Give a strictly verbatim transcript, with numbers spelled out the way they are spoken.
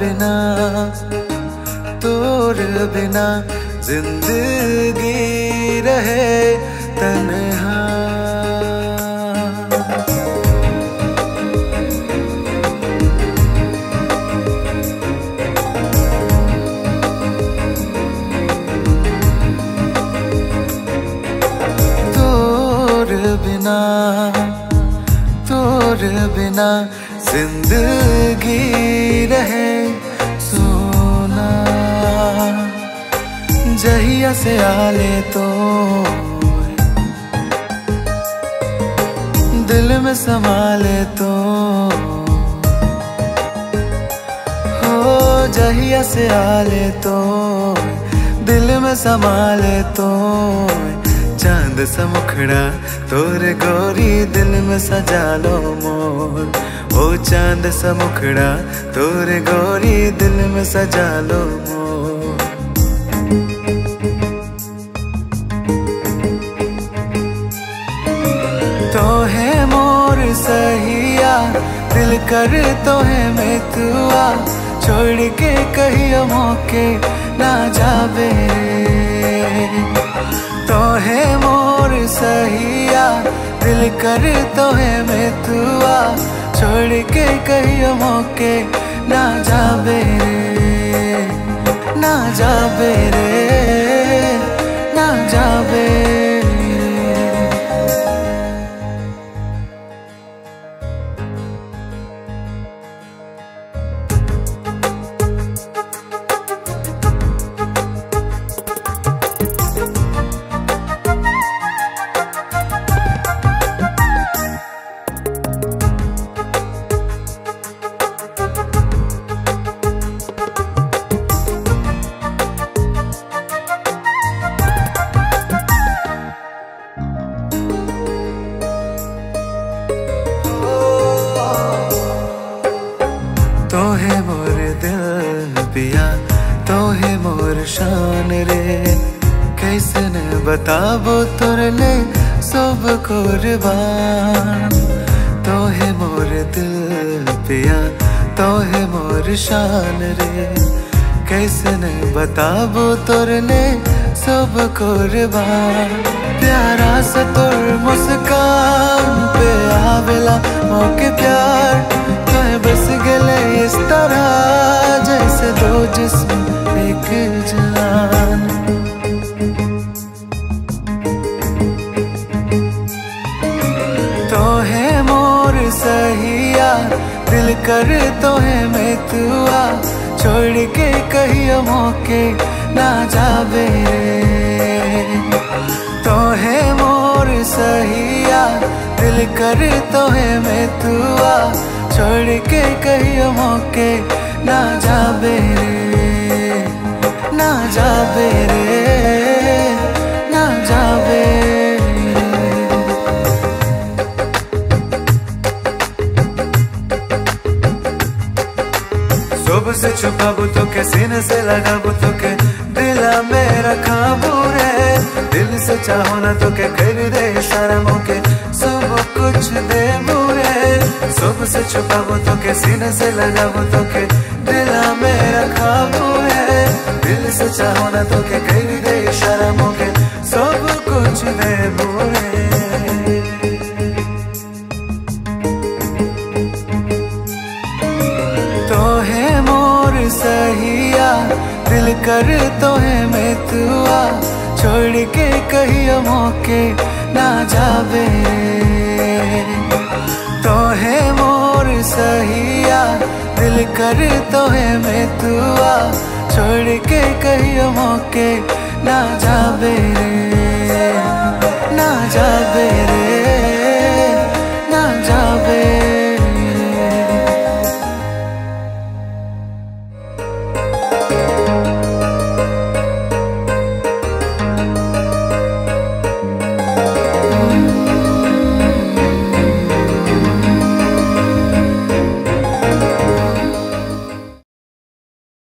बिना तोरे बिना जिंदगी रहे तन्हा। तोरे बिना तोरे बिना जिंदगी रहे सोना। जहिया से आले तो दिल में संभाले तो हो। जहिया से आले तो दिल में संभाले तो चांद सा मुखड़ा तोरे गोरी दिल में सजा लो मोर। ओ चांद सा मुखड़ा तोरे गोरी दिल में सजा लो मोर। तो है मोर सहिया दिल कर तो है मैं तुआ। छोड़ के कहीं मौके ना जावे। तो है मोर सहिया दिल कर तो है मैं तुआ। छोड़ के कहीं मौके ना जावे रे ना जावे रे ना जावे। तो है मोर दिल पिया तो है मोर शान रे। कैसे न बताबो तुरले सब कुर्बान। तो है मोर दिल पिया तो है मोर शान रे। कैसे न बताबो तुरले सब कुर्बान। प्यारा सा तुर मुस्कान पे आवेला मौके प्यार। बस गले इस तरह जैसे दो जिस्म एक जान। तो है मोर सहिया दिल कर तो है मैं तुआ। छोड़ के कहीं मौके ना जावे रे। तो है मोर सहिया दिल कर तो है मैं तुआ। छोड़ के कहीं मौके ना जावे रे ना जावे रे ना जावे। सुबह से छुपाबू तो के सीने से लगाबू तो के दिला में रखाबू रे। दिल से चाहो ना तो के कर दे इशारा मौके सब कुछ दे सुबह से छुपाबो तो के सीने से लगाबो तो के दिला में रखाबो है। दिल से चाहो ना तो के कर दे इशारा मौके सब कुछ दे बोले। तो है मोर सहिया दिल कर तो है मैं तुआ। छोड़ के कहीं मौके ना जावे। तो है मोर सहिया दिल कर तो है मैं तुआ। छोड़ के कहीं मौके ना जावे।